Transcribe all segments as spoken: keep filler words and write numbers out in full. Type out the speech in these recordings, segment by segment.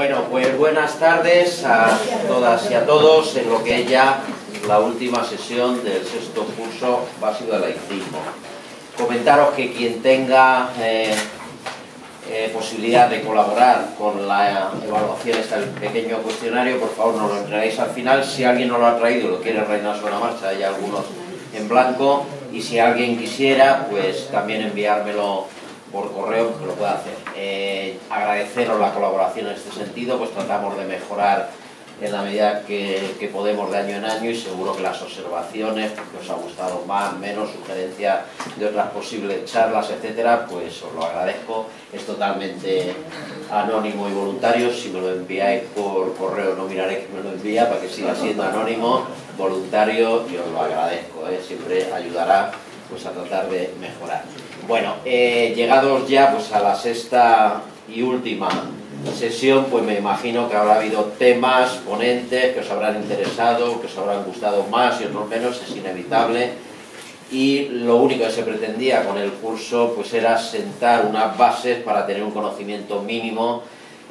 Bueno, pues buenas tardes a todas y a todos en lo que es ya la última sesión del sexto curso básico de laicismo. Comentaros que quien tenga eh, eh, posibilidad de colaborar con la evaluación de este pequeño cuestionario, por favor nos lo entregáis al final. Si alguien no lo ha traído y lo quiere reinar sobre la marcha, hay algunos en blanco, y si alguien quisiera, pues también enviármelo por correo, que lo pueda hacer. Eh, agradeceros la colaboración en este sentido, pues tratamos de mejorar en la medida que, que podemos de año en año, y seguro que las observaciones, que os ha gustado más, menos, sugerencias de otras posibles charlas, etcétera, pues os lo agradezco. Es totalmente anónimo y voluntario. Si me lo enviáis por correo, no miraré que me lo envía, para que siga siendo anónimo, voluntario, y os lo agradezco, ¿eh? Siempre ayudará pues a tratar de mejorar. Bueno, eh, llegados ya pues a la sexta y última sesión, pues me imagino que habrá habido temas, ponentes que os habrán interesado, que os habrán gustado más y otros menos, es inevitable, y lo único que se pretendía con el curso pues era sentar unas bases para tener un conocimiento mínimo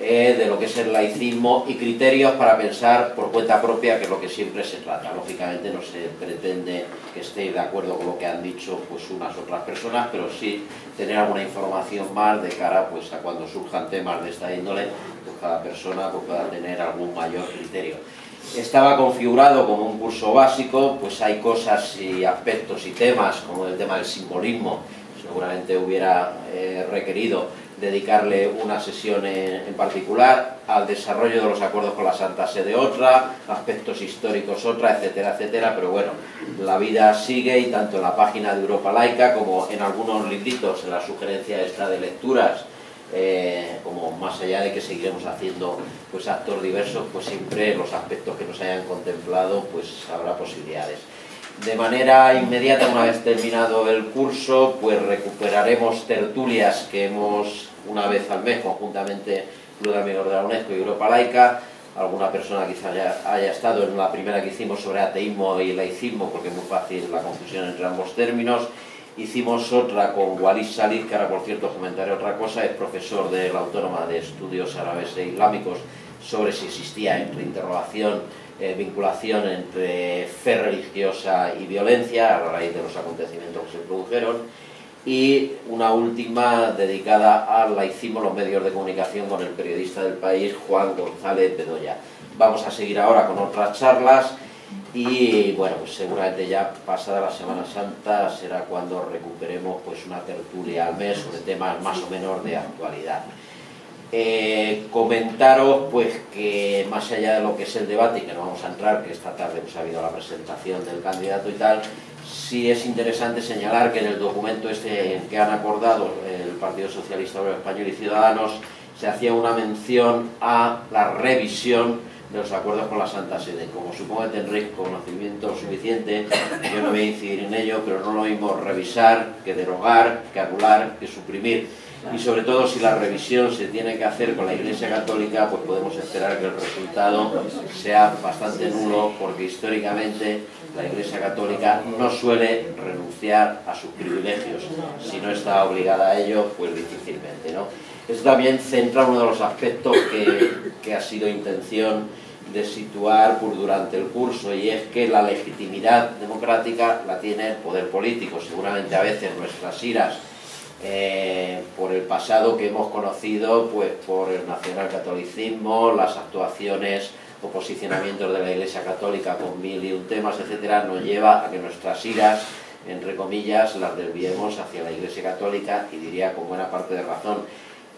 eh, de lo que es el laicismo y criterios para pensar por cuenta propia, que es lo que siempre se trata. Lógicamente no se pretende que estéis de acuerdo con lo que han dicho pues unas otras personas, pero sí tener alguna información más de cara pues a cuando surjan temas de esta índole, pues cada persona pues, pueda tener algún mayor criterio. Estaba configurado como un curso básico, pues hay cosas y aspectos y temas, como el tema del simbolismo, seguramente hubiera eh, requerido dedicarle una sesión en, en particular, al desarrollo de los acuerdos con la Santa Sede otra, aspectos históricos otra, etcétera, etcétera, pero bueno, la vida sigue, y tanto en la página de Europa Laica como en algunos libritos, en la sugerencia esta de lecturas, eh, como más allá de que seguiremos haciendo pues actos diversos, pues siempre los aspectos que nos hayan contemplado, pues habrá posibilidades. De manera inmediata, una vez terminado el curso, pues recuperaremos tertulias que hemos, una vez al mes, conjuntamente Club de Amigos de la UNESCO y Europa Laica. Alguna persona quizá haya, haya estado en la primera que hicimos sobre ateísmo y laicismo, porque es muy fácil la confusión entre ambos términos. Hicimos otra con Walid Saleh, que ahora por cierto comentaré otra cosa, es profesor de la Autónoma de Estudios Árabes e Islámicos, sobre si existía entre interrogación Eh, vinculación entre fe religiosa y violencia a raíz de los acontecimientos que se produjeron, y una última dedicada al laicismo, los medios de comunicación, con el periodista del País Juan González Bedoya. Vamos a seguir ahora con otras charlas y bueno, pues seguramente ya pasada la Semana Santa será cuando recuperemos pues una tertulia al mes sobre temas más o menos de actualidad. Eh, comentaros pues que más allá de lo que es el debate, y que no vamos a entrar, que esta tarde pues ha habido la presentación del candidato y tal, sí es interesante señalar que en el documento este que han acordado el Partido Socialista Obrero Español y Ciudadanos se hacía una mención a la revisión de los acuerdos con la Santa Sede. Como supongo que tendréis conocimiento suficiente, yo no voy a incidir en ello, pero no lo mismo revisar que derogar, que anular, que suprimir. Y sobre todo, si la revisión se tiene que hacer con la Iglesia Católica, pues podemos esperar que el resultado sea bastante nulo, porque históricamente la Iglesia Católica no suele renunciar a sus privilegios. Si no está obligada a ello, pues difícilmente, ¿no? Esto también centra uno de los aspectos que, que ha sido intención de situar por durante el curso, y es que la legitimidad democrática la tiene el poder político. Seguramente a veces nuestras iras Eh, por el pasado que hemos conocido, pues por el nacionalcatolicismo, las actuaciones o posicionamientos de la Iglesia Católica con mil y un temas, etcétera, nos lleva a que nuestras iras, entre comillas, las desviemos hacia la Iglesia Católica, y diría con buena parte de razón.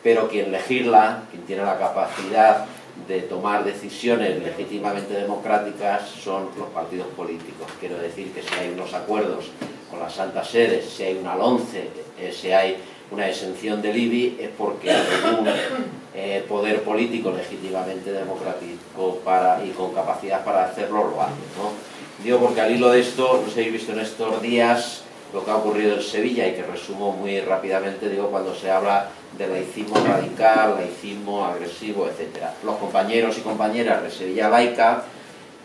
Pero quien legisla, quien tiene la capacidad de tomar decisiones legítimamente democráticas, son los partidos políticos. Quiero decir que si hay unos acuerdos con las Santas Sedes, si hay una LONCE, eh, si hay una exención del I B I, es porque algún eh, poder político legítimamente democrático para, y con capacidad para hacerlo, lo hace, ¿no? Digo porque al hilo de esto, os habéis visto en estos días lo que ha ocurrido en Sevilla, y que resumo muy rápidamente, digo, cuando se habla de laicismo radical, laicismo agresivo, etcétera. Los compañeros y compañeras de Sevilla Laica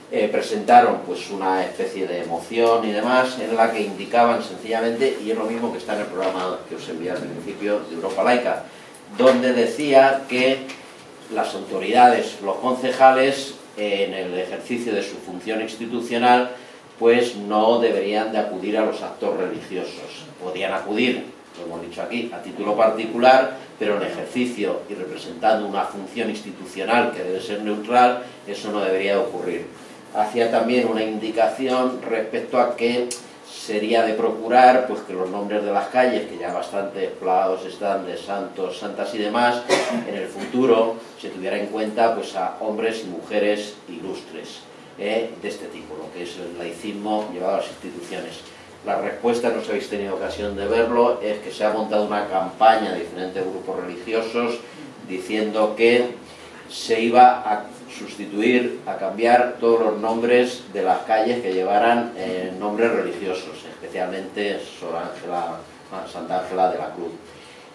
Eh, presentaron pues una especie de moción y demás, en la que indicaban sencillamente, y es lo mismo que está en el programa que os envié al principio de Europa Laica, donde decía que las autoridades, los concejales, en el ejercicio de su función institucional, pues no deberían de acudir a los actos religiosos. Podían acudir, lo hemos dicho aquí, a título particular, pero en ejercicio y representando una función institucional que debe ser neutral, eso no debería ocurrir. Hacía también una indicación respecto a que sería de procurar pues que los nombres de las calles, que ya bastante plagados están de santos, santas y demás, en el futuro se tuviera en cuenta pues a hombres y mujeres ilustres eh, de este tipo, lo que es el laicismo llevado a las instituciones. La respuesta, no os habéis tenido ocasión de verlo, es que se ha montado una campaña de diferentes grupos religiosos diciendo que se iba a sustituir, a cambiar todos los nombres de las calles que llevaran eh, nombres religiosos, especialmente Sor Ángela, Santa Ángela de la Cruz.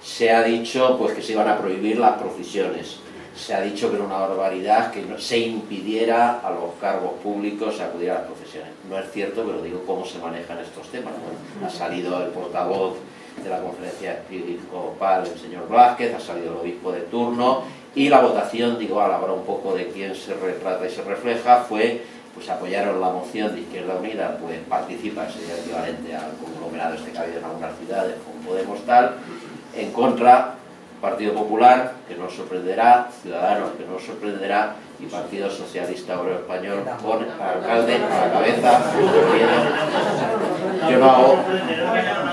Se ha dicho pues que se iban a prohibir las procesiones, se ha dicho que era una barbaridad que no se impidiera a los cargos públicos acudir a las procesiones. No es cierto, pero digo cómo se manejan estos temas. Bueno, ha salido el portavoz de la Conferencia Episcopal, el señor Blázquez, ha salido el obispo de turno, y la votación, digo, a la hora un poco de quién se retrata y se refleja, fue, pues apoyaron la moción de Izquierda Unida, pues participa, sería equivalente al conglomerado este que ha habido en algunas ciudades, con Podemos tal, en contra, Partido Popular, que nos sorprenderá, Ciudadanos, que nos sorprenderá, y Partido Socialista Obrero Español, con el alcalde a la cabeza. Yo no hago,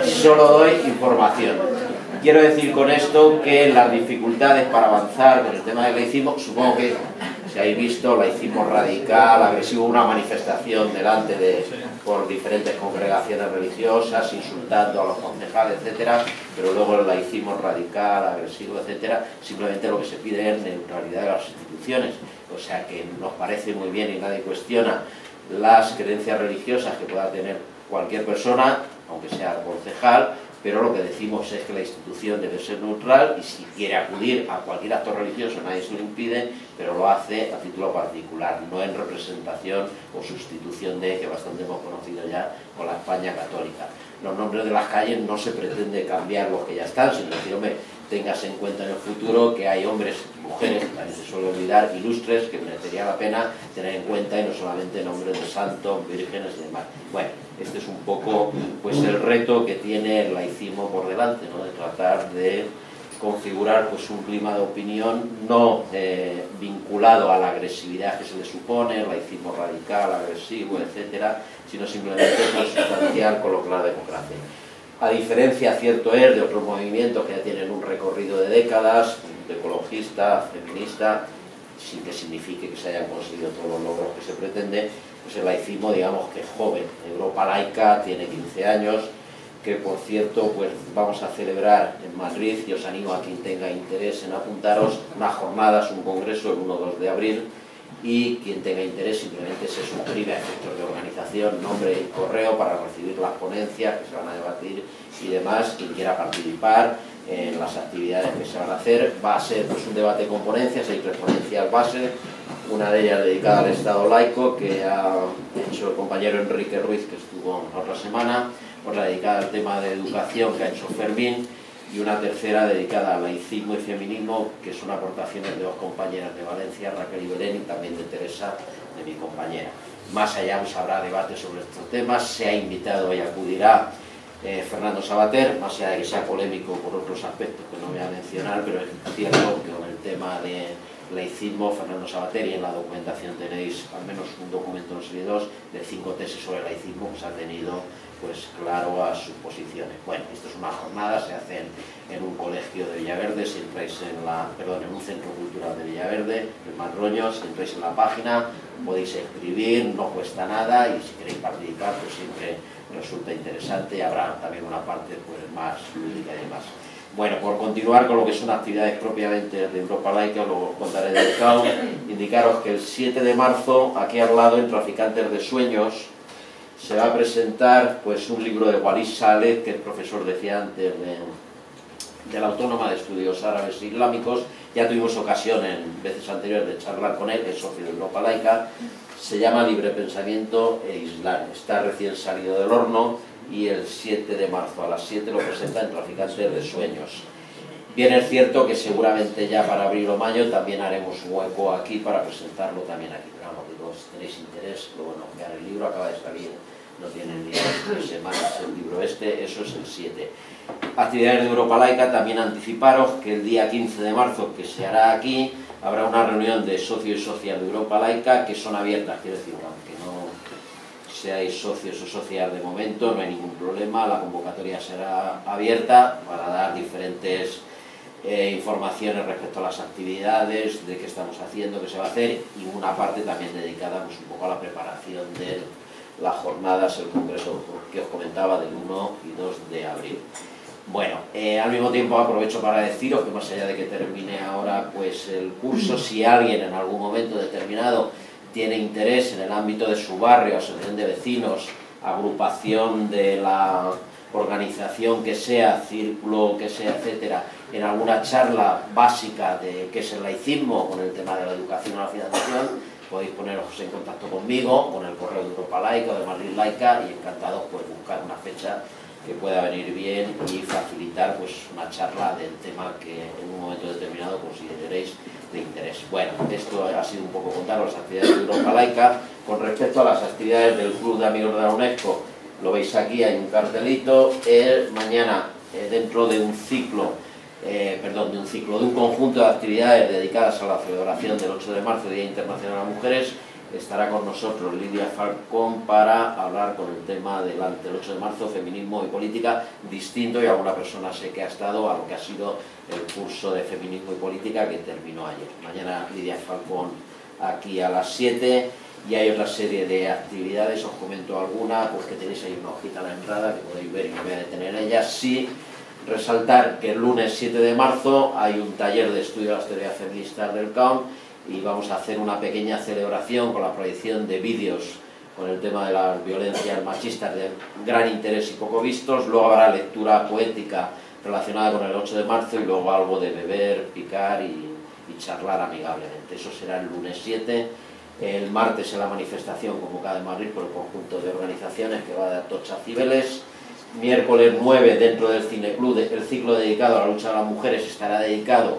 solo doy información. Quiero decir con esto que las dificultades para avanzar con el tema del laicismo, supongo que si habéis visto laicismo radical, agresivo, una manifestación delante de por diferentes congregaciones religiosas, insultando a los concejales, etcétera, pero luego el laicismo radical, agresivo, etcétera, simplemente lo que se pide es neutralidad de las instituciones. O sea que nos parece muy bien y nadie cuestiona las creencias religiosas que pueda tener cualquier persona, aunque sea concejal, pero lo que decimos es que la institución debe ser neutral y si quiere acudir a cualquier acto religioso nadie se lo impide, pero lo hace a título particular, no en representación o sustitución de, que bastante hemos conocido ya con la España católica. Los nombres de las calles no se pretende cambiar los que ya están, sino decir, hombre, tengas en cuenta en el futuro que hay hombres, mujeres, que también se suele olvidar, ilustres, que merecería la pena tener en cuenta, y no solamente nombres de santos, vírgenes y demás. Bueno, este es un poco pues el reto que tiene el laicismo por delante, ¿no? De tratar de configurar pues un clima de opinión no eh, vinculado a la agresividad que se le supone, el laicismo radical, agresivo, etcétera, sino simplemente consustancial con lo que la democracia. A diferencia, cierto es, de otros movimientos que ya tienen un recorrido de décadas, de ecologista, feminista, sin que signifique que se hayan conseguido todos los logros que se pretende, pues el laicismo, digamos que es joven. Europa Laica tiene quince años, que por cierto pues vamos a celebrar en Madrid, y os animo a quien tenga interés en apuntaros, unas jornadas, un congreso el uno o dos de abril, y quien tenga interés simplemente se suscribe a efectos de organización, nombre y correo para recibir las ponencias que se van a debatir y demás. Quien quiera participar en las actividades que se van a hacer, va a ser pues un debate con ponencias, hay tres ponencias base, una de ellas dedicada al Estado laico que ha hecho el compañero Enrique Ruiz, que estuvo la otra semana, otra dedicada al tema de educación que ha hecho Fermín, y una tercera dedicada a laicismo y feminismo, que son aportaciones de dos compañeras de Valencia, Raquel y Belén, y también de Teresa, de mi compañera. Más allá pues, habrá debate sobre estos temas, se ha invitado y acudirá eh, Fernando Sabater, más allá de que sea polémico por otros aspectos que no voy a mencionar, pero es cierto que con el tema de laicismo, Fernando Sabater, y en la documentación tenéis al menos un documento en serie dos de cinco tesis sobre laicismo que se ha tenido pues claro a sus posiciones. Bueno, esto es una jornada, se hace en, en un colegio de Villaverde, si entráis en la, perdón, en un centro cultural de Villaverde, en Madroño, si entráis en la página, podéis escribir, no cuesta nada, y si queréis participar, pues siempre resulta interesante, habrá también una parte pues más lúdica y demás. Bueno, por continuar con lo que son actividades propiamente de Europa Laica, luego os contaré del C A U M, indicaros que el siete de marzo, aquí al lado, en Traficantes de Sueños, se va a presentar pues un libro de Walid Saleh, que es profesor, decía antes, de, de la Autónoma de Estudios Árabes e Islámicos. Ya tuvimos ocasión en veces anteriores de charlar con él, que es socio de Europa Laica. Se llama Libre Pensamiento e Islam. Está recién salido del horno y el siete de marzo a las siete lo presenta en Traficantes de Sueños. Bien es cierto que seguramente ya para abril o mayo también haremos un hueco aquí para presentarlo también aquí. Pero que todos tenéis interés, pero bueno, mirar el libro acaba de salir, no tienen ni tres semanas el libro este, eso es el siete. Actividades de Europa Laica, también anticiparos que el día quince de marzo, que se hará aquí, habrá una reunión de socios y socias de Europa Laica que son abiertas, quiero decir, aunque no seáis socios o socias de momento, no hay ningún problema, la convocatoria será abierta para dar diferentes eh, informaciones respecto a las actividades, de qué estamos haciendo, qué se va a hacer, y una parte también dedicada pues, un poco a la preparación de las jornadas, el congreso que os comentaba del uno y dos de abril. Bueno, eh, al mismo tiempo aprovecho para deciros que más allá de que termine ahora pues el curso, si alguien en algún momento determinado tiene interés en el ámbito de su barrio, asociación de vecinos, agrupación de la organización que sea, círculo que sea, etcétera, en alguna charla básica de qué es el laicismo con el tema de la educación o la financiación, podéis poneros en contacto conmigo, con el correo de Europa Laica o de Madrid Laica, y encantados pues buscar una fecha que pueda venir bien y facilitar pues una charla del tema que en un momento determinado consideréis de interés. Bueno, esto ha sido un poco contaros las actividades de Europa Laica. Con respecto a las actividades del Club de Amigos de la UNESCO, lo veis aquí, hay un cartelito. Eh, mañana, eh, dentro de un ciclo, eh, perdón, de un ciclo, de un conjunto de actividades dedicadas a la celebración del ocho de marzo, Día Internacional de las Mujeres, estará con nosotros Lidia Falcón para hablar con el tema del ocho de marzo, feminismo y política, distinto, y alguna persona sé que ha estado a lo que ha sido el curso de feminismo y política que terminó ayer. Mañana Lidia Falcón aquí a las siete, y hay otra serie de actividades, os comento alguna, pues que tenéis ahí una hojita a la entrada que podéis ver y no voy a detener en ella. Sí, resaltar que el lunes siete de marzo hay un taller de estudio de las teorías feministas del C A U M, y vamos a hacer una pequeña celebración con la proyección de vídeos con el tema de las violencias machistas de gran interés y poco vistos. Luego habrá lectura poética relacionada con el ocho de marzo y luego algo de beber, picar y, y charlar amigablemente. Eso será el lunes siete. El martes es la manifestación convocada en Madrid por el conjunto de organizaciones que va de Atocha a Cibeles. Miércoles nueve, dentro del cineclub, el ciclo dedicado a la lucha de las mujeres estará dedicado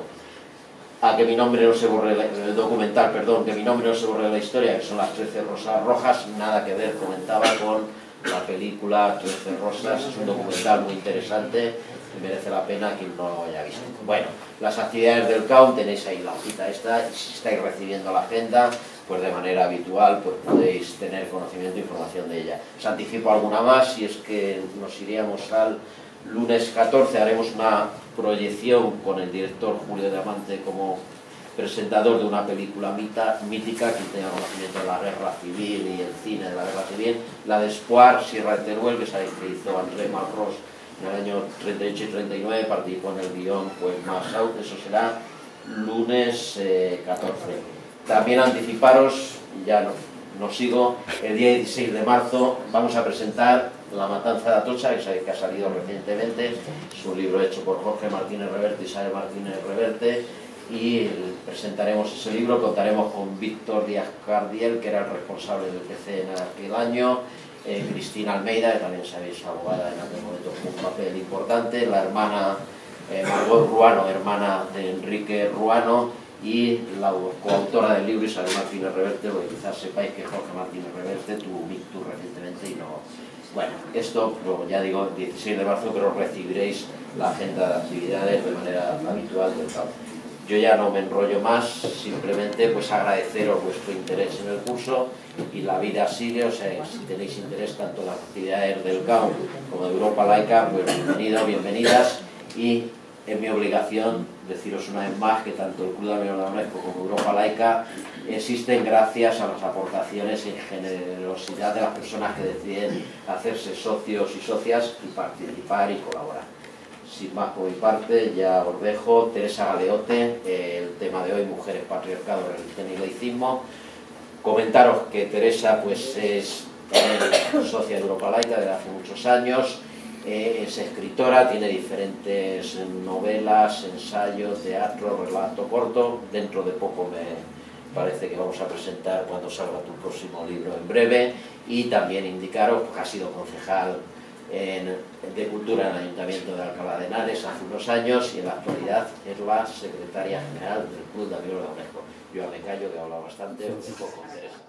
a que mi nombre no se borre la, el documental, perdón, que mi nombre no se borre de la historia, que son las Trece Rosas Rojas, nada que ver, comentaba, con la película Trece Rosas. Es un documental muy interesante que merece la pena quien no lo haya visto. Bueno, las actividades del C A U M, tenéis ahí la hojita esta, y si estáis recibiendo la agenda, pues de manera habitual, pues podéis tener conocimiento e información de ella. Os anticipo alguna más, y es que nos iríamos al lunes catorce, haremos una proyección con el director Julio Diamante como presentador de una película mita, mítica, que tenga conocimiento de la guerra civil y el cine de la guerra civil, la de Espoir, Sierra de Teruel, que sabéis que hizo André Malraux en el año treinta y ocho y treinta y nueve, participó en el guión pues, más out. Eso será lunes eh, catorce. También anticiparos, ya no, no sigo, el día dieciséis de marzo vamos a presentar La matanza de Atocha, que sabéis que ha salido recientemente. Es un libro hecho por Jorge Martínez Reverte y Isabel Martínez Reverte, y presentaremos ese libro. Contaremos con Víctor Díaz Cardiel, que era el responsable del P C en aquel año, eh, Cristina Almeida, que también sabéis, abogada en aquel momento con un papel importante, la hermana eh, Margot Ruano, hermana de Enrique Ruano, y la coautora del libro Isabel Martínez Reverte, porque quizás sepáis que Jorge Martínez Reverte tuvo un ictus recientemente y no... Bueno, esto, ya digo, el dieciséis de marzo, pero recibiréis la agenda de actividades de manera habitual del C A U. Yo ya no me enrollo más, simplemente pues agradeceros vuestro interés en el curso, y la vida sigue, o sea, si tenéis interés tanto en las actividades del C A U como de Europa Laica, pues bienvenidos, bienvenidas, y es mi obligación deciros una vez más que tanto el Club de Amigos de la UNESCO como Europa Laica existen gracias a las aportaciones y generosidad de las personas que deciden hacerse socios y socias y participar y colaborar. Sin más por mi parte, ya os dejo. Teresa Galeote, el tema de hoy, mujeres, patriarcado, religión y laicismo. Comentaros que Teresa pues es también socia de Europa Laica desde hace muchos años. Eh, es escritora, tiene diferentes novelas, ensayos, teatro, relato corto. Dentro de poco me parece que vamos a presentar cuando salga tu próximo libro en breve. Y también indicaros que pues, ha sido concejal en, de Cultura en el Ayuntamiento de Alcalá de Henares hace unos años y en la actualidad es la secretaria general del Club de Amigos de la UNESCO. Yo me callo, que he hablado bastante, un poco con Teresa.